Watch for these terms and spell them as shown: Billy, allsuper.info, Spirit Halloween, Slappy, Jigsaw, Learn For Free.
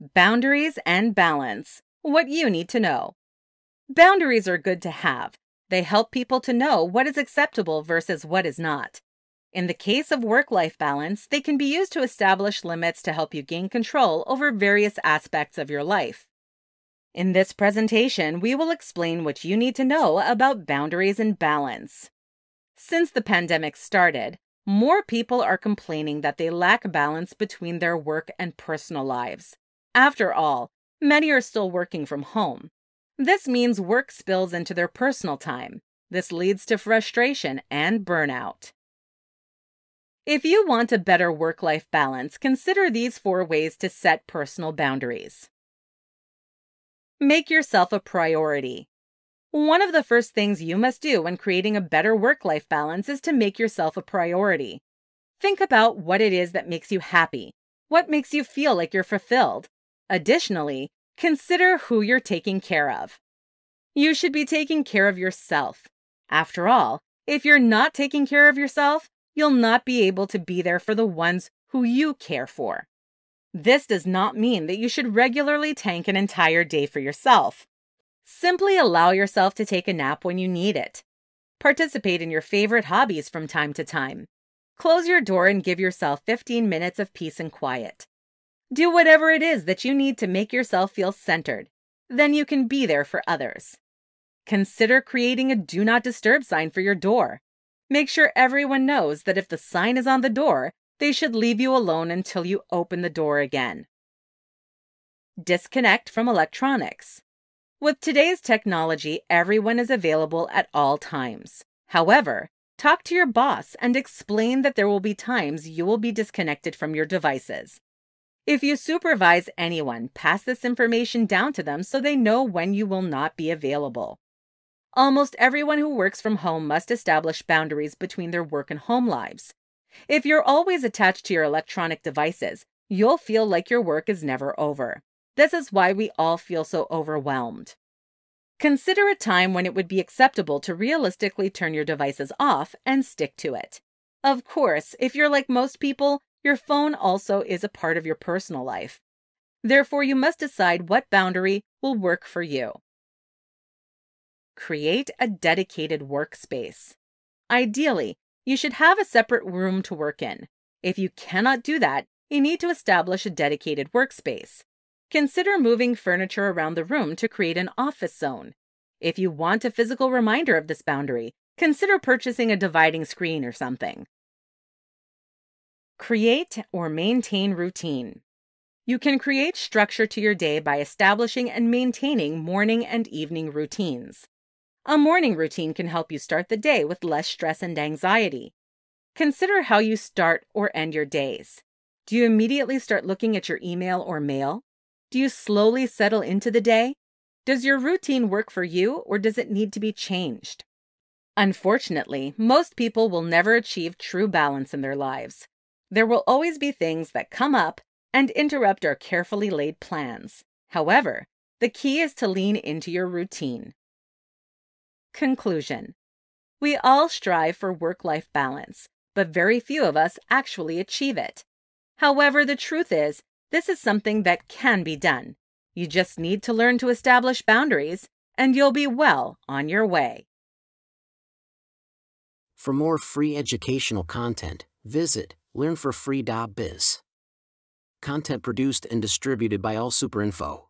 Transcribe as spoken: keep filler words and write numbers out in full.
Boundaries and balance. What you need to know. Boundaries are good to have. They help people to know what is acceptable versus what is not. In the case of work-life balance, they can be used to establish limits to help you gain control over various aspects of your life. In this presentation, we will explain what you need to know about boundaries and balance. Since the pandemic started, more people are complaining that they lack balance between their work and personal lives. After all, many are still working from home. This means work spills into their personal time. This leads to frustration and burnout. If you want a better work-life balance, consider these four ways to set personal boundaries. Make yourself a priority. One of the first things you must do when creating a better work-life balance is to make yourself a priority. Think about what it is that makes you happy, what makes you feel like you're fulfilled. Additionally, consider who you're taking care of. You should be taking care of yourself. After all, if you're not taking care of yourself, you'll not be able to be there for the ones who you care for. This does not mean that you should regularly tank an entire day for yourself. Simply allow yourself to take a nap when you need it. Participate in your favorite hobbies from time to time. Close your door and give yourself fifteen minutes of peace and quiet. Do whatever it is that you need to make yourself feel centered. Then you can be there for others. Consider creating a Do Not Disturb sign for your door. Make sure everyone knows that if the sign is on the door, they should leave you alone until you open the door again. Disconnect from electronics. With today's technology, everyone is available at all times. However, talk to your boss and explain that there will be times you will be disconnected from your devices. If you supervise anyone, pass this information down to them so they know when you will not be available. Almost everyone who works from home must establish boundaries between their work and home lives. If you're always attached to your electronic devices, you'll feel like your work is never over. This is why we all feel so overwhelmed. Consider a time when it would be acceptable to realistically turn your devices off and stick to it. Of course, if you're like most people, your phone also is a part of your personal life. Therefore, you must decide what boundary will work for you. Create a dedicated workspace. Ideally, you should have a separate room to work in. If you cannot do that, you need to establish a dedicated workspace. Consider moving furniture around the room to create an office zone. If you want a physical reminder of this boundary, consider purchasing a dividing screen or something. Create or maintain routine. You can create structure to your day by establishing and maintaining morning and evening routines. A morning routine can help you start the day with less stress and anxiety. Consider how you start or end your days. Do you immediately start looking at your email or mail? Do you slowly settle into the day? Does your routine work for you, or does it need to be changed? Unfortunately, most people will never achieve true balance in their lives. There will always be things that come up and interrupt our carefully laid plans. However, the key is to lean into your routine. Conclusion. We all strive for work-life balance, but very few of us actually achieve it. However, the truth is, this is something that can be done. You just need to learn to establish boundaries, and you'll be well on your way. For more free educational content, visit learn for free dot biz. Content produced and distributed by all super info.